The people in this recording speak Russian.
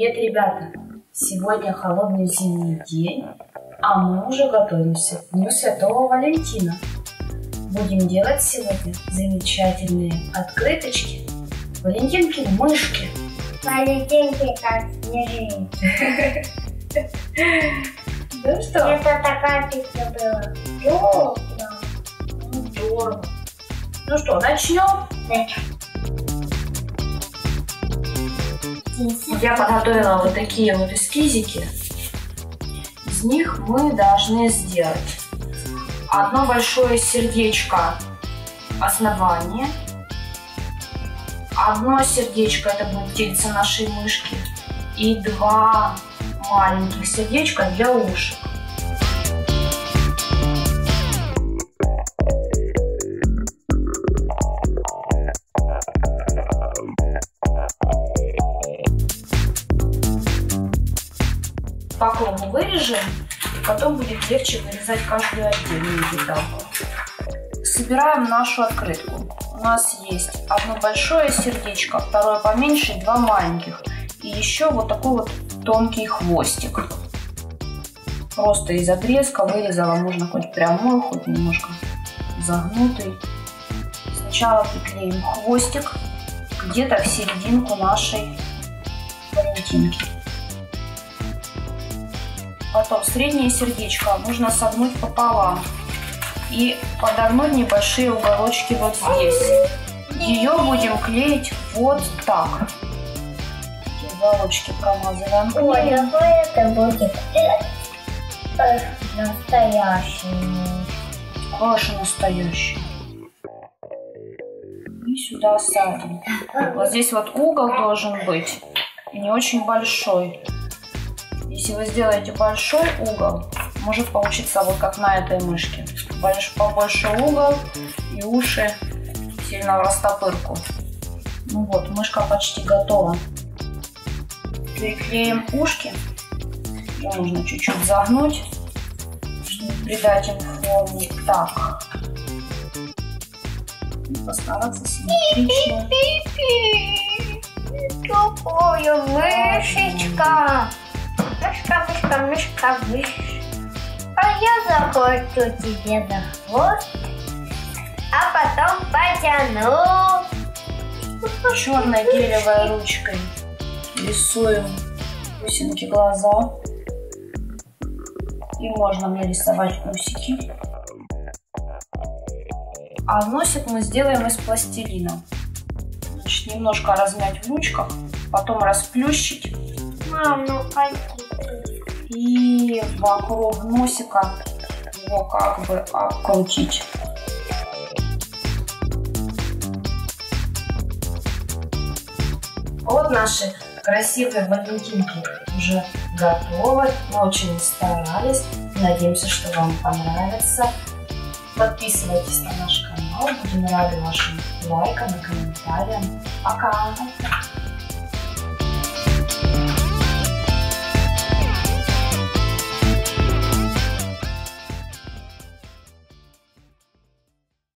Привет, ребята! Сегодня холодный зимний день, а мы уже готовимся к Дню Святого Валентина. Будем делать сегодня замечательные открыточки, валентинки-мышки. Валентинки как снежинки. Ну что? Это такая песня была. Здорово. Ну что, начнем? Я подготовила вот такие вот эскизики. Из них мы должны сделать одно большое сердечко основание, одно сердечко, это будет тельце нашей мышки, и два маленьких сердечка для ушек. По кругу вырежем, потом будет легче вырезать каждую отдельную детальку. Собираем нашу открытку. У нас есть одно большое сердечко, второе поменьше, два маленьких. И еще вот такой вот тонкий хвостик. Просто из отрезка вырезала, можно хоть прямую, хоть немножко загнутый. Сначала приклеим хвостик где-то в серединку нашей валентинки. Потом среднее сердечко нужно согнуть пополам и подогнуть небольшие уголочки вот здесь. Ее будем клеить вот так. Эти уголочки промазываем. Ой, какой это будет настоящий. Каша настоящая. И сюда садим. Вот здесь вот угол должен быть не очень большой. Если вы сделаете большой угол, может получиться вот как на этой мышке. Побольше угол и уши сильно в растопырку. Ну вот, мышка почти готова. Приклеим ушки. Ее нужно чуть-чуть загнуть, чтобы придать им форму. Так. И постараться с ним причинить. Какая мышечка! Мышка, мышка, мышка, мышь. А я захочу тебе на хвост, а потом потяну. Черной гелевой ручкой рисуем бусинки глаза. И можно нарисовать усики. А носик мы сделаем из пластилина. Значит, немножко размять в ручках, потом расплющить. Мам, ну и вокруг носика его как бы обкрутить. Вот наши красивые валентинки уже готовы. Мы очень старались. Надеемся, что вам понравится. Подписывайтесь на наш канал. Будем рады вашим лайкам и комментариям. Пока!